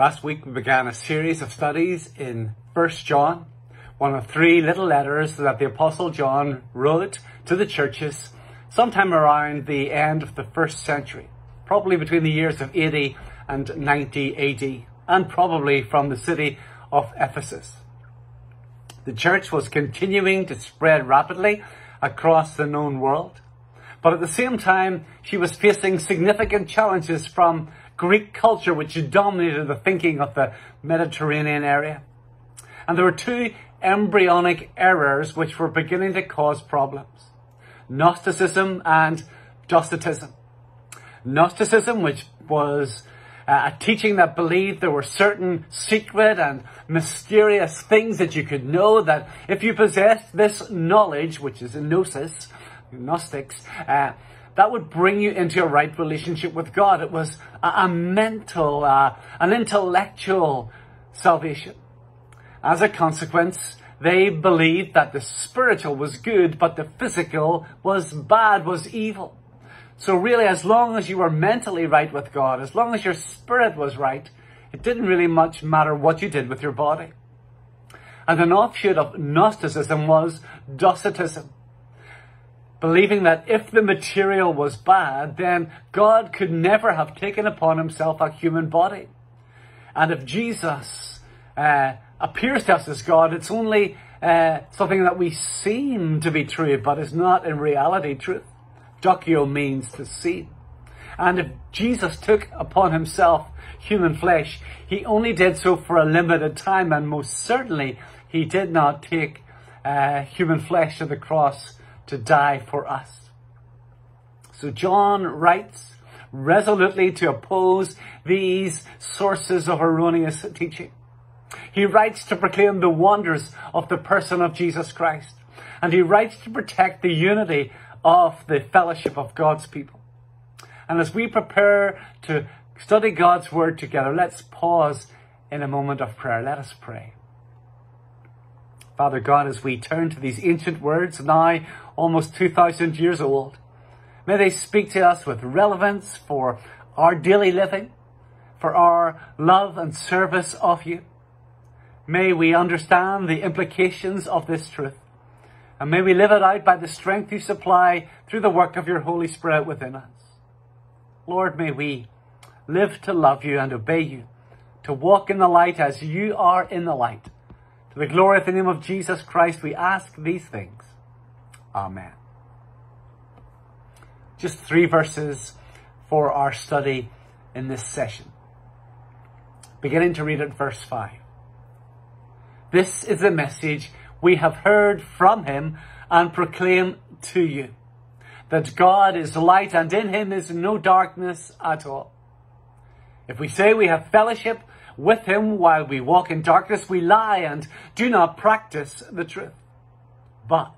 Last week we began a series of studies in 1 John, one of three little letters that the Apostle John wrote to the churches sometime around the end of the first century, probably between the years of 80 and 90 AD, and probably from the city of Ephesus. The church was continuing to spread rapidly across the known world, but at the same time she was facing significant challenges from Greek culture, which dominated the thinking of the Mediterranean area. And there were two embryonic errors which were beginning to cause problems: Gnosticism and Docetism. Gnosticism, which was a teaching that believed there were certain secret and mysterious things that you could know, that if you possessed this knowledge, which is Gnosis, Gnostics, that would bring you into a right relationship with God. It was a mental, an intellectual salvation. As a consequence, they believed that the spiritual was good, but the physical was bad, was evil. So really, as long as you were mentally right with God, as long as your spirit was right, it didn't really much matter what you did with your body. And an offshoot of Gnosticism was Docetism, believing that if the material was bad, then God could never have taken upon himself a human body. And if Jesus appears to us as God, it's only something that we seem to be true, but is not in reality truth. Duccio means to see. And if Jesus took upon himself human flesh, he only did so for a limited time, and most certainly he did not take human flesh to the cross to die for us. So John writes resolutely to oppose these sources of erroneous teaching. He writes to proclaim the wonders of the person of Jesus Christ, and he writes to protect the unity of the fellowship of God's people. And as we prepare to study God's word together, let's pause in a moment of prayer. Let us pray. Father God, as we turn to these ancient words, now almost 2,000 years old, may they speak to us with relevance for our daily living, for our love and service of you. May we understand the implications of this truth, and may we live it out by the strength you supply through the work of your Holy Spirit within us. Lord, may we live to love you and obey you, to walk in the light as you are in the light. To the glory of the name of Jesus Christ, we ask these things. Amen. Just three verses for our study in this session. Beginning to read at verse 5. This is the message we have heard from him and proclaim to you, that God is light and in him is no darkness at all. If we say we have fellowship with him while we walk in darkness, we lie and do not practice the truth. But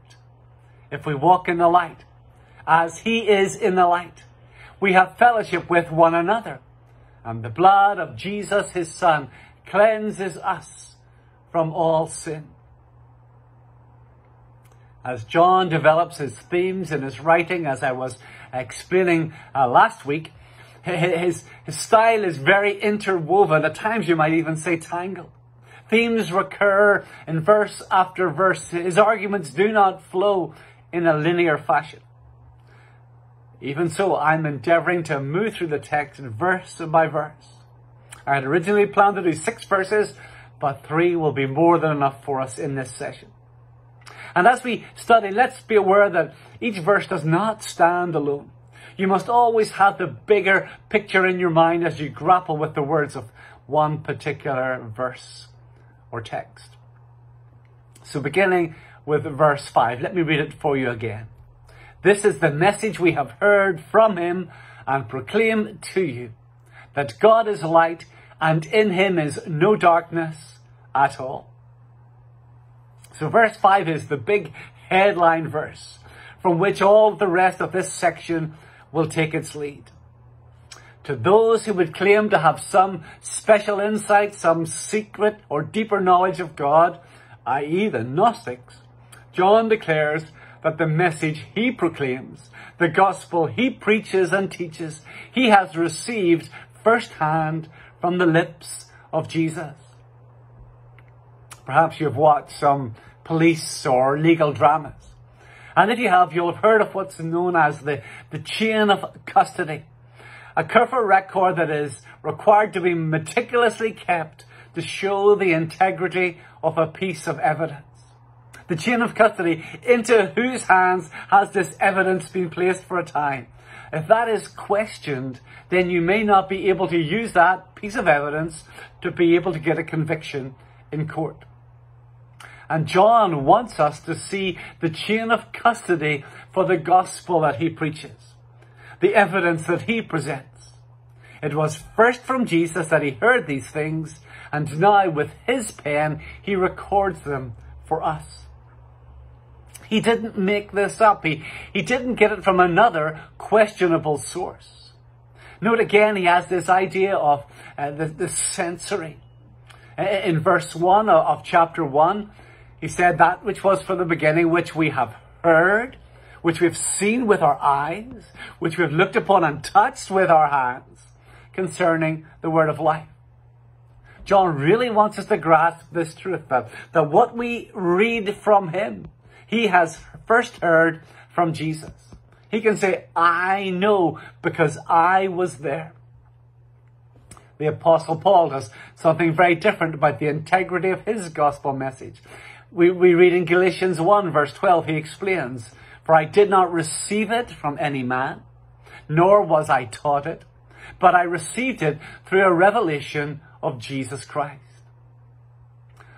if we walk in the light, as he is in the light, we have fellowship with one another, and the blood of Jesus his Son cleanses us from all sin. As John develops his themes in his writing, as I was explaining last week, his style is very interwoven, at times you might even say tangled. Themes recur in verse after verse. His arguments do not flow in a linear fashion. Even so, I'm endeavouring to move through the text verse by verse. I had originally planned to do 6 verses, but 3 will be more than enough for us in this session. And as we study, let's be aware that each verse does not stand alone. You must always have the bigger picture in your mind as you grapple with the words of one particular verse or text. So beginning with verse 5, let me read it for you again. This is the message we have heard from him and proclaim to you, that God is light and in him is no darkness at all. So verse 5 is the big headline verse from which all the rest of this section will take its lead. To those who would claim to have some special insight, some secret or deeper knowledge of God, i.e. the Gnostics, John declares that the message he proclaims, the gospel he preaches and teaches, he has received firsthand from the lips of Jesus. Perhaps you've watched some police or legal dramas. And if you have, you'll have heard of what's known as the chain of custody. A careful record that is required to be meticulously kept to show the integrity of a piece of evidence. The chain of custody, into whose hands has this evidence been placed for a time? If that is questioned, then you may not be able to use that piece of evidence to be able to get a conviction in court. And John wants us to see the chain of custody for the gospel that he preaches, the evidence that he presents. It was first from Jesus that he heard these things, and now with his pen, he records them for us. He didn't make this up. He didn't get it from another questionable source. Note again, he has this idea of the censoring. In verse 1 of chapter 1, he said, that which was from the beginning, which we have heard, which we've seen with our eyes, which we've looked upon and touched with our hands, concerning the word of life. John really wants us to grasp this truth, that what we read from him, he has first heard from Jesus. He can say, I know because I was there. The Apostle Paul does something very different about the integrity of his gospel message. We read in Galatians 1 verse 12, he explains, for I did not receive it from any man, nor was I taught it, but I received it through a revelation of Jesus Christ.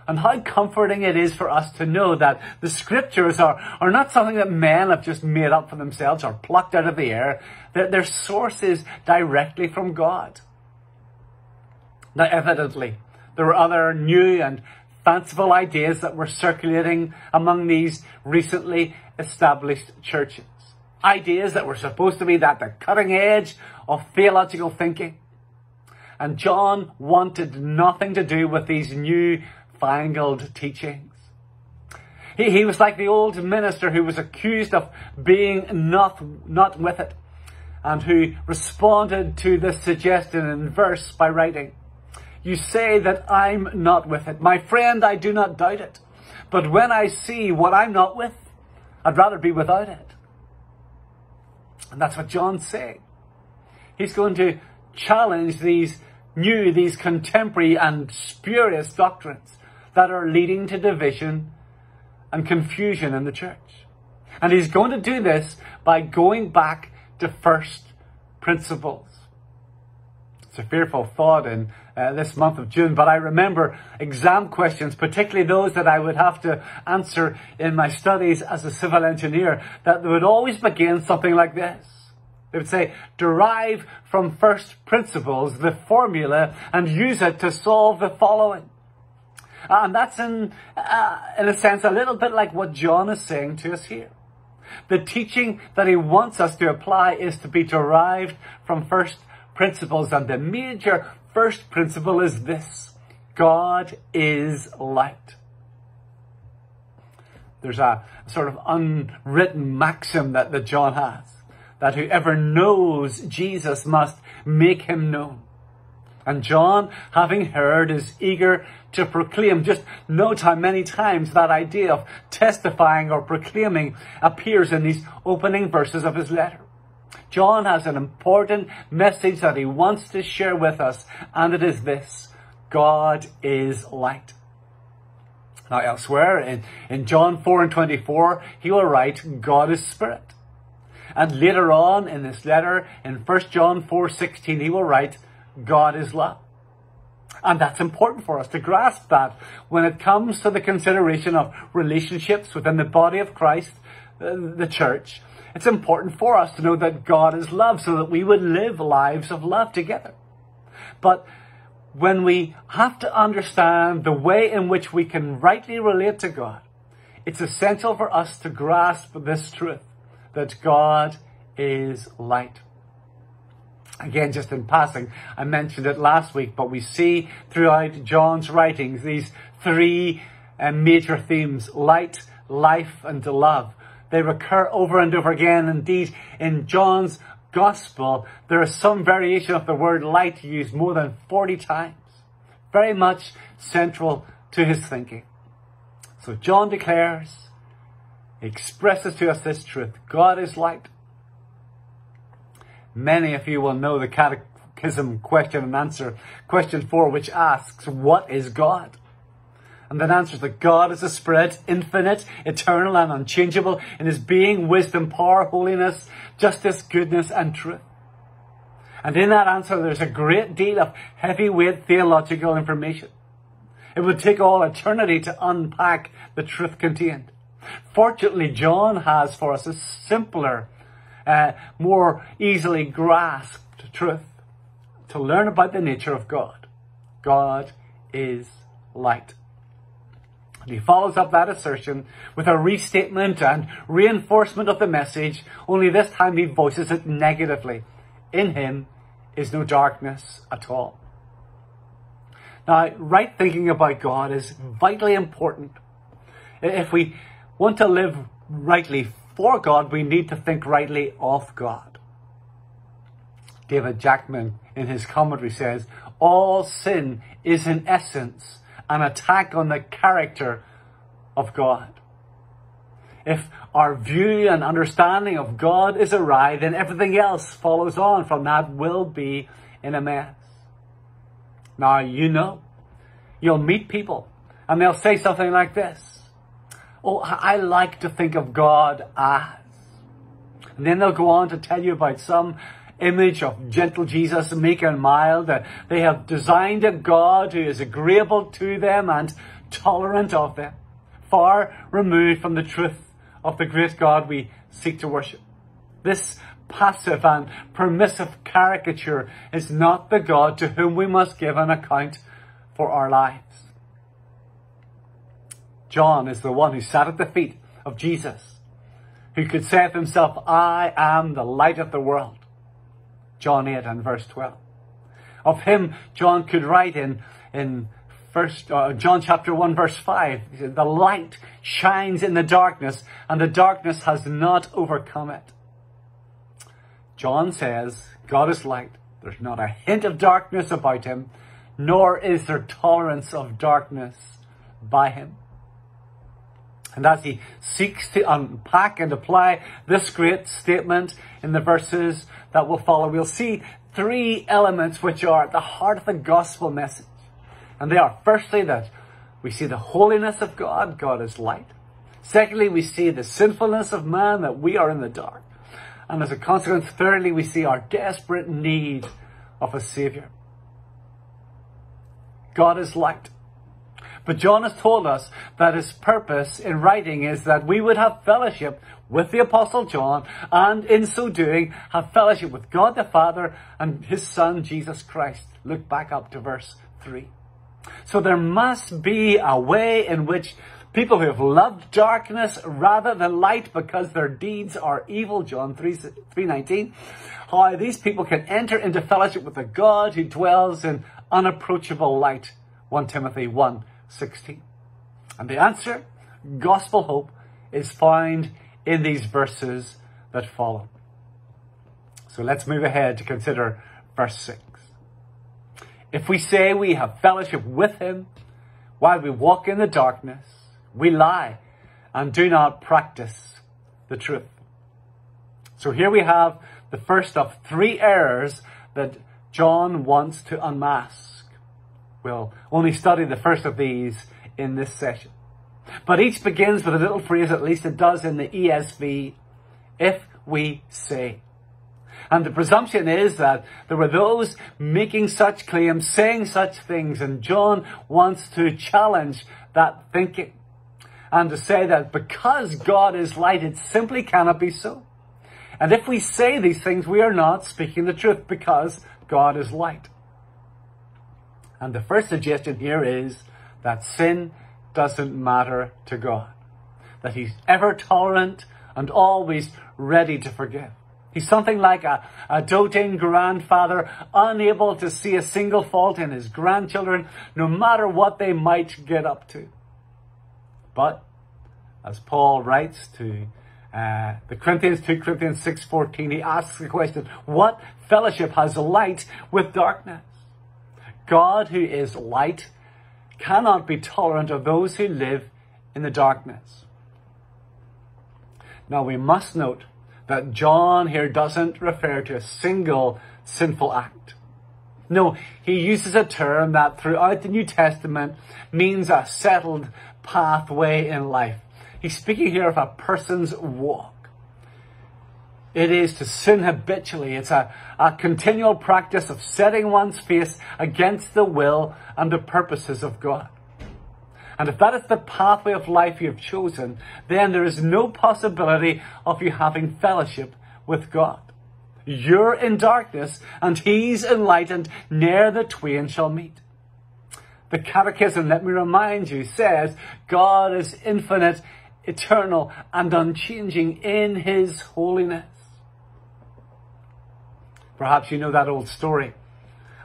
And how comforting it is for us to know that the scriptures are not something that men have just made up for themselves or plucked out of the air, that their source is directly from God. Now, evidently, there were other new and fanciful ideas that were circulating among these recently established churches. Ideas that were supposed to be at the cutting edge of theological thinking. And John wanted nothing to do with these new fangled teachings. He was like the old minister who was accused of being not with it, and who responded to this suggestion in verse by writing, you say that I'm not with it. My friend, I do not doubt it. But when I see what I'm not with, I'd rather be without it. And that's what John's saying. He's going to challenge these contemporary and spurious doctrines that are leading to division and confusion in the church. And he's going to do this by going back to first principles. It's a fearful thought in this month of June, but I remember exam questions, particularly those that I would have to answer in my studies as a civil engineer, that they would always begin something like this. They would say, derive from first principles the formula and use it to solve the following. And that's in a sense a little bit like what John is saying to us here. The teaching that he wants us to apply is to be derived from first principles. And the major first principle is this: God is light. There's a sort of unwritten maxim that John has, that whoever knows Jesus must make him known. And John, having heard, is eager to proclaim. Just note how many times that idea of testifying or proclaiming appears in these opening verses of his letter. John has an important message that he wants to share with us, and it is this: God is light. Now elsewhere, in John 4:24, he will write, God is spirit. And later on in this letter, in 1 John 4:16, he will write, God is love. And that's important for us to grasp that when it comes to the consideration of relationships within the body of Christ, the church. It's important for us to know that God is love, so that we would live lives of love together. But when we have to understand the way in which we can rightly relate to God, it's essential for us to grasp this truth, that God is light. Again, just in passing, I mentioned it last week, but we see throughout John's writings these three major themes: light, life, and love. They recur over and over again. Indeed, in John's gospel, there is some variation of the word light used more than 40 times. very much central to his thinking. So John declares, expresses to us this truth: God is light. Many of you will know the Catechism question and answer, question 4, which asks, what is God? And that answers that God is a spirit, infinite, eternal and unchangeable in his being, wisdom, power, holiness, justice, goodness and truth. And in that answer there's a great deal of heavyweight theological information. It would take all eternity to unpack the truth contained. Fortunately, John has for us a simpler, more easily grasped truth to learn about the nature of God. God is light. And he follows up that assertion with a restatement and reinforcement of the message, only this time he voices it negatively. In him is no darkness at all. Now, right thinking about God is vitally important. If we want to live rightly for God, we need to think rightly of God. David Jackman, in his commentary, says, all sin is in essence an attack on the character of God. If our view and understanding of God is awry, then everything else follows on from that will be in a mess. Now, you know, you'll meet people and they'll say something like this: oh, I like to think of God as. And then they'll go on to tell you about some image of gentle Jesus, meek and mild. They have designed a God who is agreeable to them and tolerant of them, far removed from the truth of the great God we seek to worship. This passive and permissive caricature is not the God to whom we must give an account for our lives. John is the one who sat at the feet of Jesus, who could say of himself, I am the light of the world. John 8 and verse 12. Of him, John could write in John chapter 1 verse 5, he said, the light shines in the darkness and the darkness has not overcome it. John says, God is light. There's not a hint of darkness about him, nor is there tolerance of darkness by him. And as he seeks to unpack and apply this great statement in the verses that will follow, we'll see three elements which are at the heart of the gospel message. And they are, firstly, that we see the holiness of God. God is light. Secondly, we see the sinfulness of man, that we are in the dark. And as a consequence, thirdly, we see our desperate need of a Saviour. God is light. But John has told us that his purpose in writing is that we would have fellowship with the Apostle John, and in so doing, have fellowship with God the Father and his Son, Jesus Christ. Look back up to verse 3. So there must be a way in which people who have loved darkness rather than light because their deeds are evil, John 3:19, how these people can enter into fellowship with a God who dwells in unapproachable light, 1 Timothy 1:16. And the answer, gospel hope, is found in these verses that follow. So let's move ahead to consider verse 6. If we say we have fellowship with him while we walk in the darkness, we lie and do not practice the truth. So here we have the first of three errors that John wants to unmask. We'll only study the first of these in this session. But each begins with a little phrase, at least it does in the ESV, if we say. And the presumption is that there were those making such claims, saying such things, and John wants to challenge that thinking and to say that because God is light, it simply cannot be so. And if we say these things, we are not speaking the truth because God is light. And the first suggestion here is that sin doesn't matter to God, that he's ever tolerant and always ready to forgive. He's something like a doting grandfather, unable to see a single fault in his grandchildren, no matter what they might get up to. But, as Paul writes to the Corinthians, 2 Corinthians 6:14, he asks the question, what fellowship has light with darkness? God, who is light, cannot be tolerant of those who live in the darkness. Now, we must note that John here doesn't refer to a single sinful act. No, he uses a term that throughout the New Testament means a settled pathway in life. He's speaking here of a person's walk. It is to sin habitually. It's a continual practice of setting one's face against the will and the purposes of God. And if that is the pathway of life you have chosen, then there is no possibility of you having fellowship with God. You're in darkness, and he's in light, and ne'er the twain shall meet. The Catechism, let me remind you, says God is infinite, eternal, and unchanging in his holiness. Perhaps you know that old story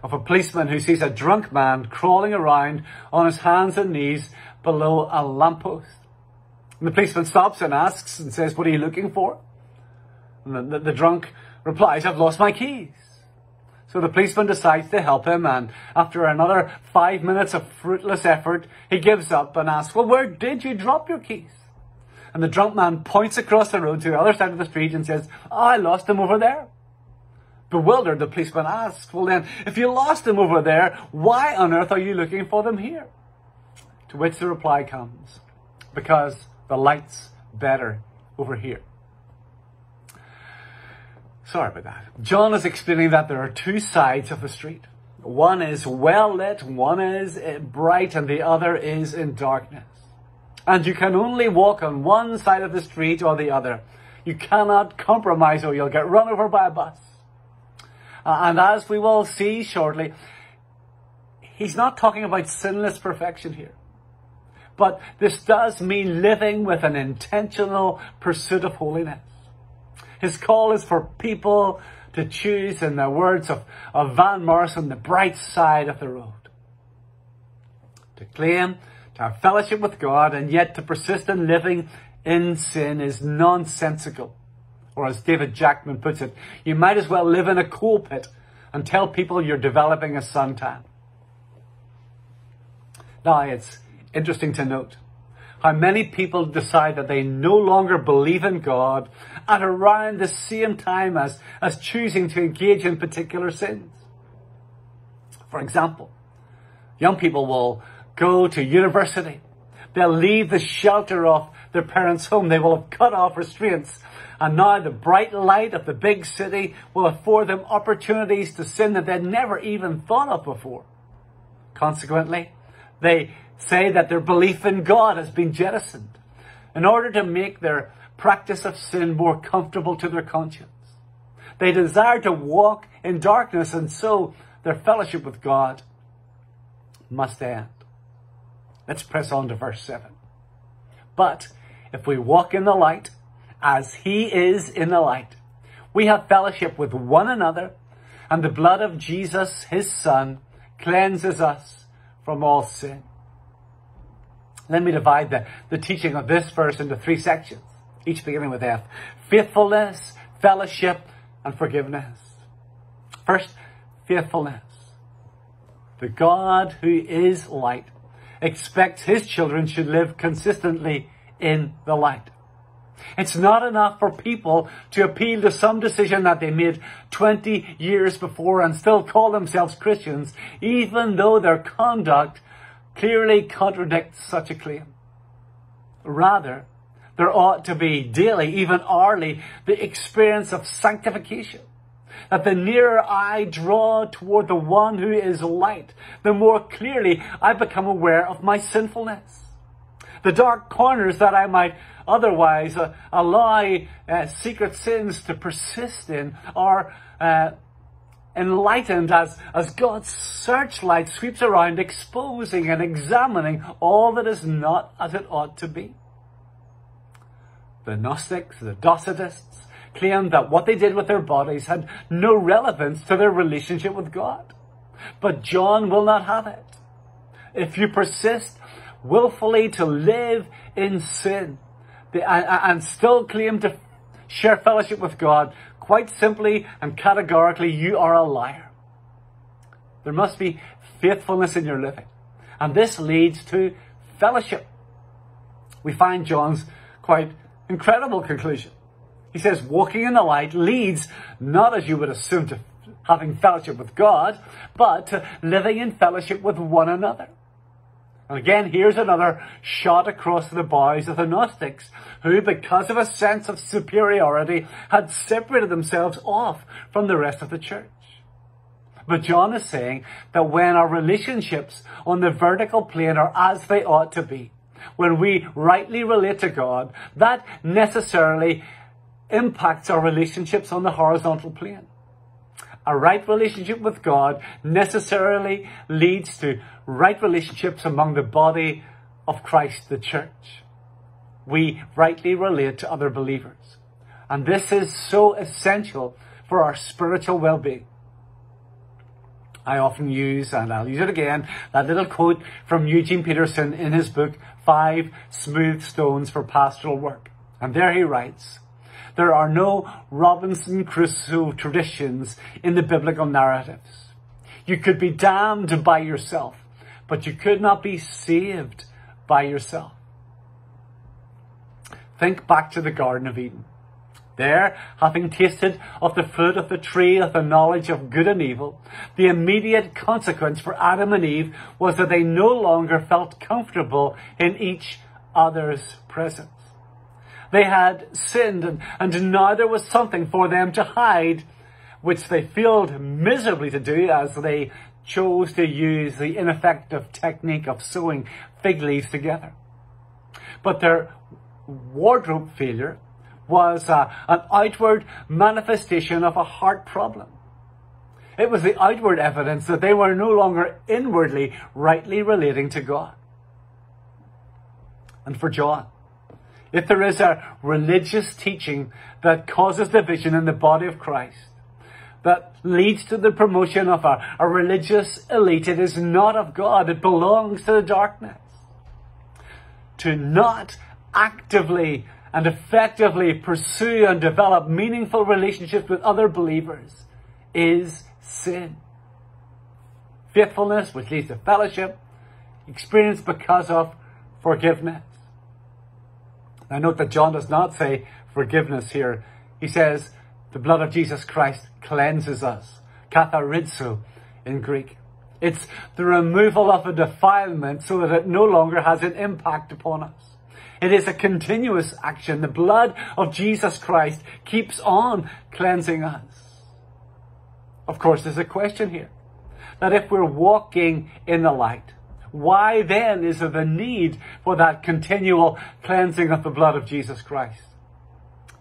of a policeman who sees a drunk man crawling around on his hands and knees below a lamppost. And the policeman stops and asks and says, "What are you looking for?" And the drunk replies, "I've lost my keys." So the policeman decides to help him, and after another 5 minutes of fruitless effort, he gives up and asks, "Well, where did you drop your keys?" And the drunk man points across the road to the other side of the street and says, "Oh, I lost them over there." Bewildered, the policeman asks, "Well then, if you lost them over there, why on earth are you looking for them here?" To which the reply comes, "Because the light's better over here." Sorry about that. John is explaining that there are two sides of the street. One is well lit, one is bright, and the other is in darkness. And you can only walk on one side of the street or the other. You cannot compromise or you'll get run over by a bus. And as we will see shortly, he's not talking about sinless perfection here. But this does mean living with an intentional pursuit of holiness. His call is for people to choose, in the words of Van Morrison, the bright side of the road. To claim to have fellowship with God and yet to persist in living in sin is nonsensical. Or as David Jackman puts it, you might as well live in a coal pit and tell people you're developing a suntan. Now, it's interesting to note how many people decide that they no longer believe in God at around the same time as choosing to engage in particular sins. For example, young people will go to university. They'll leave the shelter of their parents' home. They will have cut off restraints. And now the bright light of the big city will afford them opportunities to sin that they'd never even thought of before. Consequently, they say that their belief in God has been jettisoned in order to make their practice of sin more comfortable to their conscience. They desire to walk in darkness, and so their fellowship with God must end. Let's press on to verse 7. But if we walk in the light as he is in the light, we have fellowship with one another, and the blood of Jesus, his son, cleanses us from all sin. Let me divide the teaching of this verse into 3 sections, each beginning with F. Faithfulness, fellowship, and forgiveness. First, faithfulness. The God who is light expects his children should live consistently in the light. It's not enough for people to appeal to some decision that they made 20 years before and still call themselves Christians, even though their conduct clearly contradicts such a claim. Rather, there ought to be daily, even hourly, the experience of sanctification. That the nearer I draw toward the one who is light, the more clearly I become aware of my sinfulness. The dark corners that I might otherwise allow secret sins to persist in are enlightened as God's searchlight sweeps around, exposing and examining all that is not as it ought to be. The Gnostics, the Docetists, claimed that what they did with their bodies had no relevance to their relationship with God. But John will not have it. If you persist willfully to live in sin and still claim to share fellowship with God, quite simply and categorically, you are a liar. There must be faithfulness in your living. And this leads to fellowship. We find John's quite incredible conclusion. He says, walking in the light leads, not as you would assume, to having fellowship with God, but to living in fellowship with one another. And again, here's another shot across the bows of the Gnostics, who, because of a sense of superiority, had separated themselves off from the rest of the church. But John is saying that when our relationships on the vertical plane are as they ought to be, when we rightly relate to God, that necessarily impacts our relationships on the horizontal plane. A right relationship with God necessarily leads to right relationships among the body of Christ, the church. We rightly relate to other believers. And this is so essential for our spiritual well-being. I often use, and I'll use it again, that little quote from Eugene Peterson in his book, 5 Smooth Stones for Pastoral Work. And there he writes, there are no Robinson Crusoe traditions in the biblical narratives. You could be damned by yourself, but you could not be saved by yourself. Think back to the Garden of Eden. There, having tasted of the fruit of the tree of the knowledge of good and evil, the immediate consequence for Adam and Eve was that they no longer felt comfortable in each other's presence. They had sinned, and now there was something for them to hide, which they failed miserably to do as they chose to use the ineffective technique of sewing fig leaves together. But their wardrobe failure was an outward manifestation of a heart problem. It was the outward evidence that they were no longer inwardly rightly relating to God. And for John, if there is a religious teaching that causes division in the body of Christ, that leads to the promotion of a religious elite, it is not of God. It belongs to the darkness. To not actively and effectively pursue and develop meaningful relationships with other believers is sin. Faithfulness, which leads to fellowship, experienced because of forgiveness. Now note that John does not say forgiveness here. He says the blood of Jesus Christ cleanses us. Katharizo in Greek. It's the removal of a defilement so that it no longer has an impact upon us. It is a continuous action. The blood of Jesus Christ keeps on cleansing us. Of course, there's a question here, that if we're walking in the light, why then is there the need for that continual cleansing of the blood of Jesus Christ?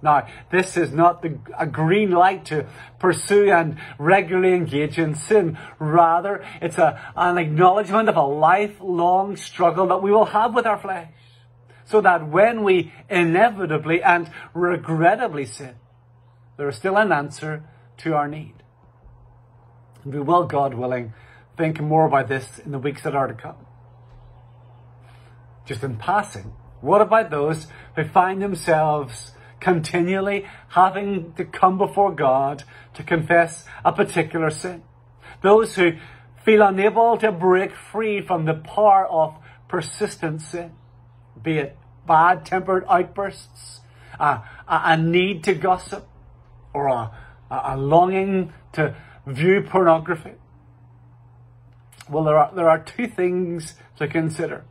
Now, this is not a green light to pursue and regularly engage in sin. Rather, it's an acknowledgement of a lifelong struggle that we will have with our flesh. So that when we inevitably and regrettably sin, there is still an answer to our need. And we will, God willing, think more about this in the weeks that are to come. Just in passing, what about those who find themselves continually having to come before God to confess a particular sin? Those who feel unable to break free from the power of persistent sin, be it bad-tempered outbursts, a need to gossip, or a longing to view pornography. Well, there are two things to consider.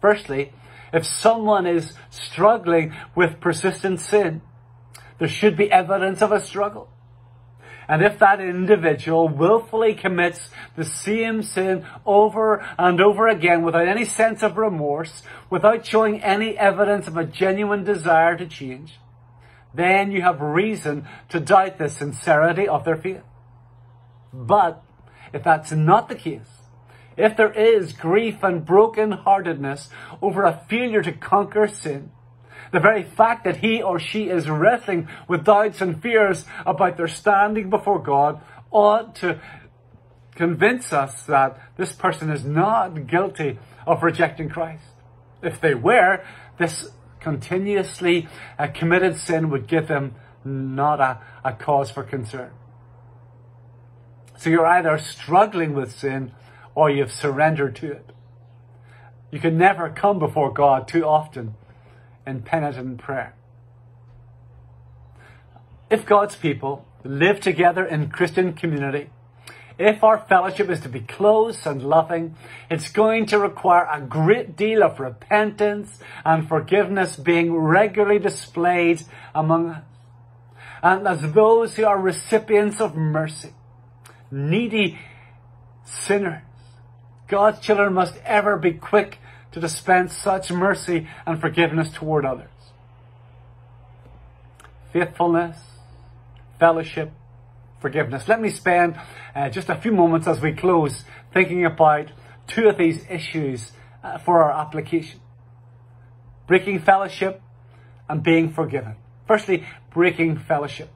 Firstly, if someone is struggling with persistent sin, there should be evidence of a struggle. And if that individual willfully commits the same sin over and over again without any sense of remorse, without showing any evidence of a genuine desire to change, then you have reason to doubt the sincerity of their faith. But if that's not the case, if there is grief and brokenheartedness over a failure to conquer sin, the very fact that he or she is wrestling with doubts and fears about their standing before God ought to convince us that this person is not guilty of rejecting Christ. If they were, this continuously committed sin would give them not a cause for concern. So you're either struggling with sin or you've surrendered to it. You can never come before God too often in penitent prayer. If God's people live together in Christian community, if our fellowship is to be close and loving, it's going to require a great deal of repentance and forgiveness being regularly displayed among us. And as those who are recipients of mercy, needy sinners, God's children must ever be quick to dispense such mercy and forgiveness toward others. Faithfulness, fellowship, forgiveness. Let me spend just a few moments as we close thinking about two of these issues for our application. Breaking fellowship and being forgiven. Firstly, breaking fellowship.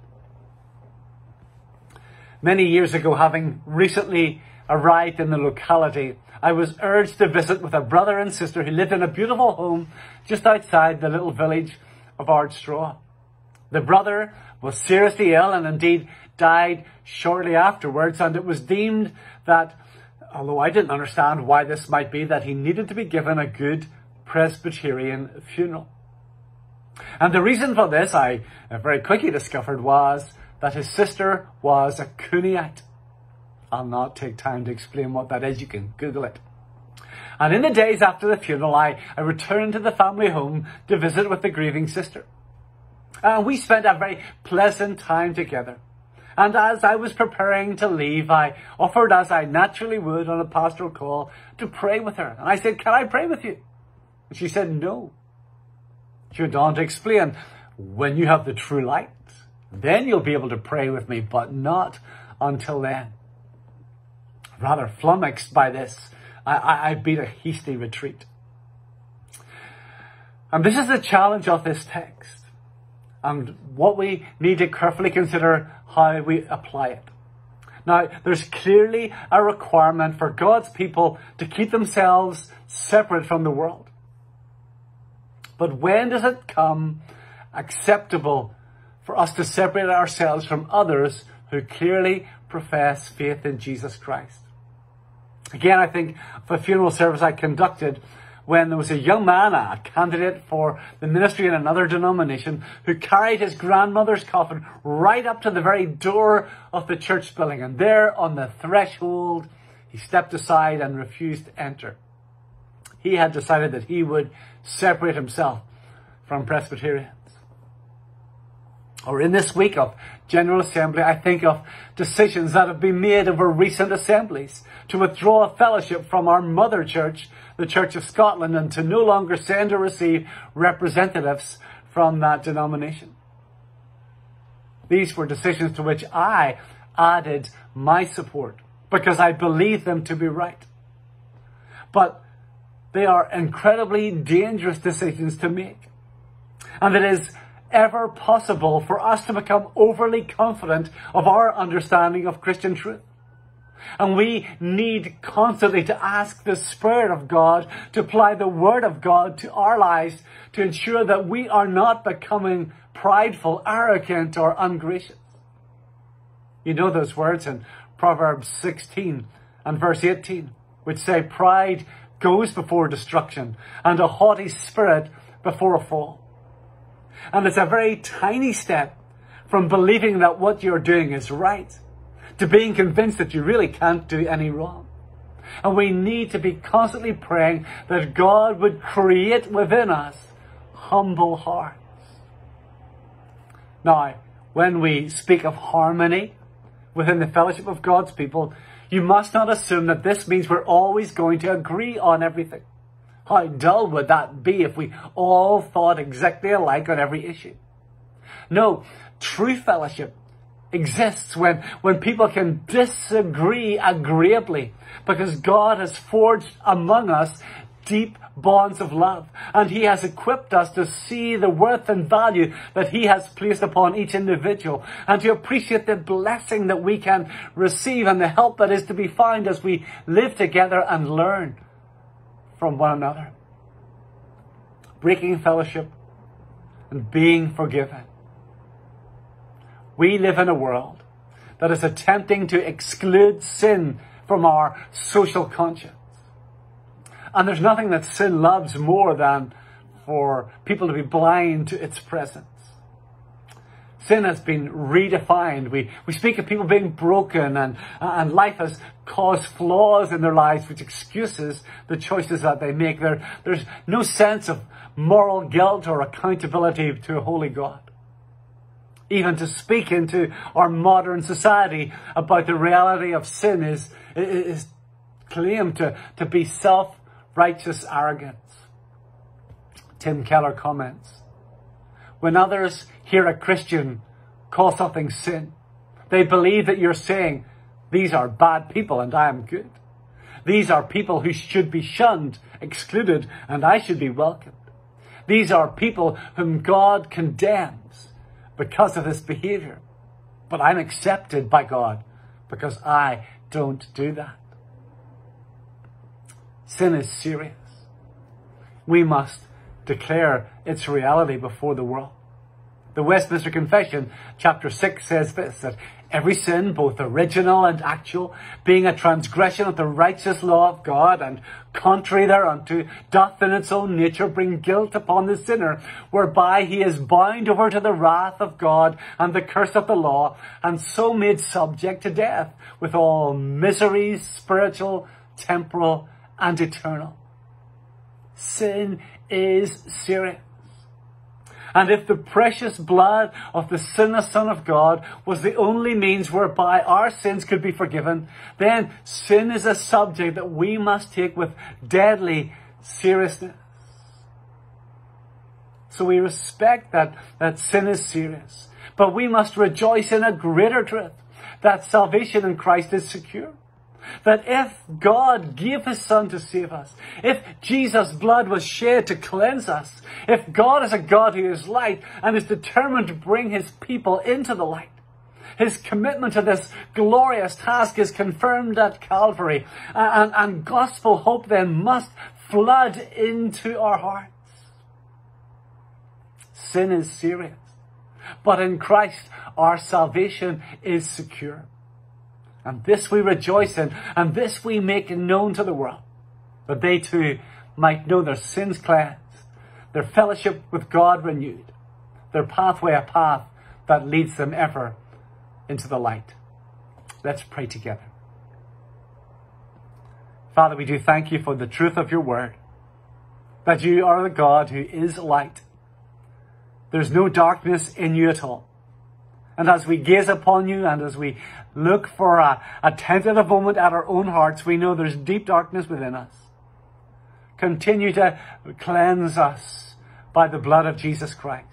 Many years ago, having recently arrived in the locality, I was urged to visit with a brother and sister who lived in a beautiful home just outside the little village of Ardstraw. The brother was seriously ill and indeed died shortly afterwards, and it was deemed that, although I didn't understand why this might be, that he needed to be given a good Presbyterian funeral. And the reason for this, I very quickly discovered, was that his sister was a cuniac. I'll not take time to explain what that is. You can Google it. And in the days after the funeral, I returned to the family home to visit with the grieving sister. And we spent a very pleasant time together. And as I was preparing to leave, I offered, as I naturally would on a pastoral call, to pray with her. And I said, "Can I pray with you?" And she said, "No." She went on to explain, "When you have the true light, then you'll be able to pray with me, but not until then." Rather flummoxed by this, I beat a hasty retreat. And this is the challenge of this text, and what we need to carefully consider how we apply it. Now, there's clearly a requirement for God's people to keep themselves separate from the world. But when does it come acceptable for us to separate ourselves from others who clearly profess faith in Jesus Christ? Again, I think of a funeral service I conducted when there was a young man, a candidate for the ministry in another denomination, who carried his grandmother's coffin right up to the very door of the church building. And there on the threshold, he stepped aside and refused to enter. He had decided that he would separate himself from Presbyterians. Or in this week of General Assembly, I think of decisions that have been made over recent assemblies to withdraw a fellowship from our mother church, the Church of Scotland, and to no longer send or receive representatives from that denomination. These were decisions to which I added my support because I believe them to be right. But they are incredibly dangerous decisions to make. And it is ever possible for us to become overly confident of our understanding of Christian truth. And we need constantly to ask the Spirit of God to apply the Word of God to our lives to ensure that we are not becoming prideful, arrogant, or ungracious. You know those words in Proverbs 16 and verse 18, which say, "Pride goes before destruction, and a haughty spirit before a fall." And it's a very tiny step from believing that what you're doing is right to being convinced that you really can't do any wrong. And we need to be constantly praying that God would create within us humble hearts. Now, when we speak of harmony within the fellowship of God's people, you must not assume that this means we're always going to agree on everything. How dull would that be if we all thought exactly alike on every issue? No, true fellowship exists when people can disagree agreeably, because God has forged among us deep bonds of love, and He has equipped us to see the worth and value that He has placed upon each individual, and to appreciate the blessing that we can receive and the help that is to be found as we live together and learn from one another. Breaking fellowship and being forgiven. We live in a world that is attempting to exclude sin from our social conscience. And there's nothing that sin loves more than for people to be blind to its presence. Sin has been redefined. We speak of people being broken, and life has caused flaws in their lives, which excuses the choices that they make. There's no sense of moral guilt or accountability to a holy God. Even to speak into our modern society about the reality of sin is claimed to be self-righteous arrogance. Tim Keller comments, "When others hear a Christian call something sin, they believe that you're saying, these are bad people and I am good. These are people who should be shunned, excluded, and I should be welcomed. These are people whom God condemns because of this behavior. But I'm accepted by God because I don't do that." Sin is serious. We must declare its reality before the world. The Westminster Confession, chapter 6, says this, that every sin, both original and actual, being a transgression of the righteous law of God, and contrary thereunto, doth in its own nature bring guilt upon the sinner, whereby he is bound over to the wrath of God and the curse of the law, and so made subject to death, with all miseries, spiritual, temporal, and eternal. Sin is serious. And if the precious blood of the sinless Son of God was the only means whereby our sins could be forgiven, then sin is a subject that we must take with deadly seriousness. So we respect that sin is serious, but we must rejoice in a greater truth, that salvation in Christ is secure. That if God gave his Son to save us, if Jesus' blood was shed to cleanse us, if God is a God who is light and is determined to bring his people into the light, his commitment to this glorious task is confirmed at Calvary, and gospel hope then must flood into our hearts. Sin is serious, but in Christ our salvation is secure. And this we rejoice in, and this we make known to the world, that they too might know their sins cleansed, their fellowship with God renewed, their pathway a path that leads them ever into the light. Let's pray together. Father, we do thank you for the truth of your word, that you are the God who is light. There's no darkness in you at all. And as we gaze upon you and as we look for a tentative moment at our own hearts, we know there's deep darkness within us. Continue to cleanse us by the blood of Jesus Christ.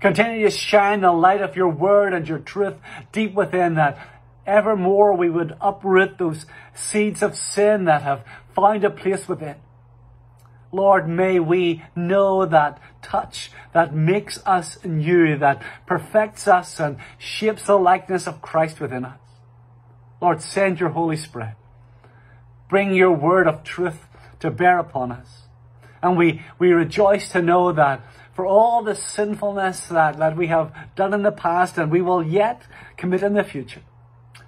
Continue to shine the light of your word and your truth deep within, that evermore we would uproot those seeds of sin that have found a place within. Lord, may we know that touch that makes us new, that perfects us and shapes the likeness of Christ within us. Lord, send your Holy Spirit. Bring your word of truth to bear upon us. And we rejoice to know that for all the sinfulness that we have done in the past and we will yet commit in the future,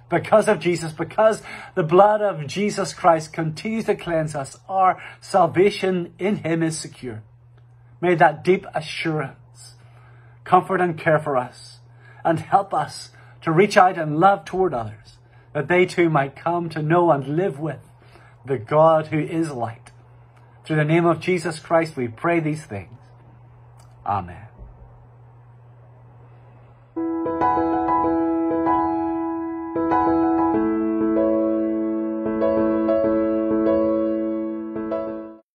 because of Jesus, because the blood of Jesus Christ continues to cleanse us, our salvation in him is secure. May that deep assurance comfort and care for us and help us to reach out and love toward others, that they too might come to know and live with the God who is light. Through the name of Jesus Christ, we pray these things. Amen.